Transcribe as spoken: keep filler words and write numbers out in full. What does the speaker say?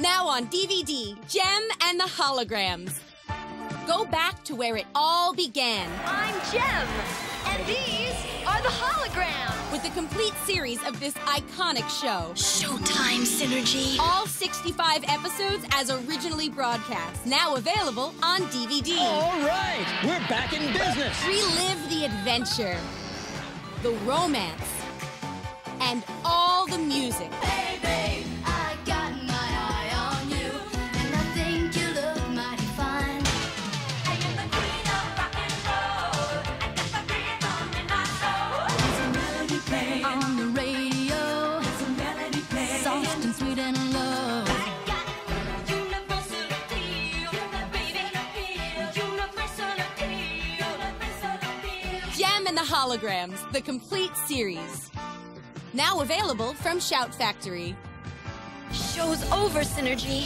Now on D V D, Jem and the Holograms. Go back to where it all began. I'm Jem, and these are the Holograms. With the complete series of this iconic show. Showtime, Synergy. All sixty-five episodes as originally broadcast. Now available on D V D. All right, we're back in business. Relive the adventure, the romance, and all the music. Hey, babe, I got my eye on you, and I think you look mighty fine. I am the queen of rock and roll, I got my rhythm in my soul. There's a melody playing on the radio, there's a melody playing soft and sweet and low. I got universal appeal, baby, appeal, universal appeal, universal appeal. Jem and the Holograms, the complete series. Now available from Shout Factory. Show's over, Synergy.